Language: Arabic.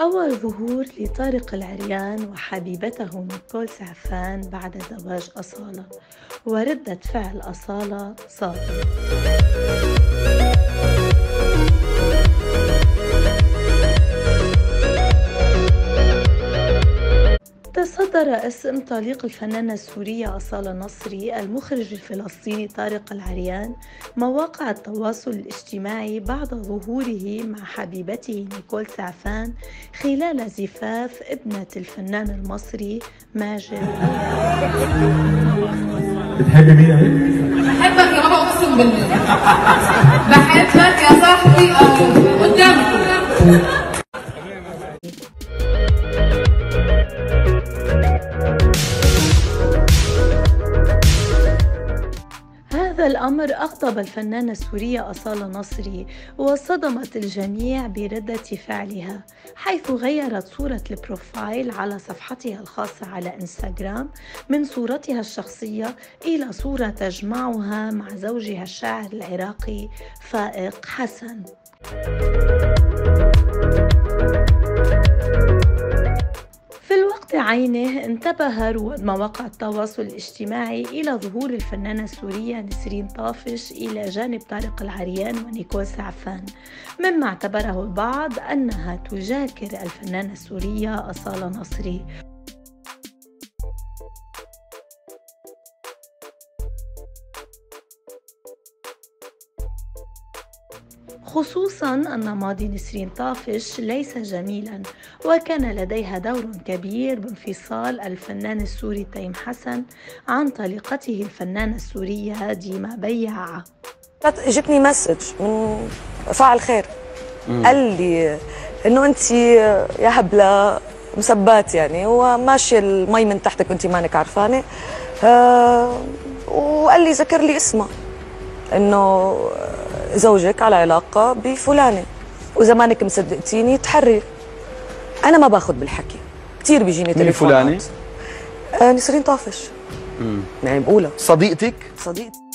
أول ظهور لطارق العريان وحبيبته نيكول سعفان بعد زواج أصالة، وردة فعل أصالة صادمة. تصدر اسم طليق الفنانة السورية أصالة نصري المخرج الفلسطيني طارق العريان مواقع التواصل الاجتماعي بعد ظهوره مع حبيبته نيكول سعفان خلال زفاف ابنة الفنان المصري ماجد المصري. بتحبي مين؟ بحبك يا بابا، اقسم بالله بحبك يا صاحبي قدامك. هذا الأمر أغضب الفنانة السورية أصالة نصري، وصدمت الجميع بردة فعلها، حيث غيرت صورة البروفايل على صفحتها الخاصة على إنستغرام من صورتها الشخصية إلى صورة تجمعها مع زوجها الشاعر العراقي فائق حسن. عينه انتبه رواد مواقع التواصل الاجتماعي إلى ظهور الفنانة السورية نسرين طافش إلى جانب طارق العريان ونيكول سعفان، مما اعتبره البعض أنها تجاكر الفنانة السورية أصالة نصري. خصوصاً أن ماضي نسرين طافش ليس جميلاً، وكان لديها دور كبير بانفصال الفنان السوري تيم حسن عن طليقته الفنانة السورية ديمة بياعة. جبني مسج من فاعل خير قال لي إنه أنت يا هبلة مسبات يعني وماشية المي من تحتك وأنت مانك عرفانة، وقال لي ذكر لي اسمها إنه زوجك على علاقة بفلانة وزمانك مصدقتيني تحري. أنا ما باخذ بالحكي، كثير بيجيني تليفونات. مين فلانة؟ نسرين طافش. يعني بقولها صديقتك؟ صديقتي.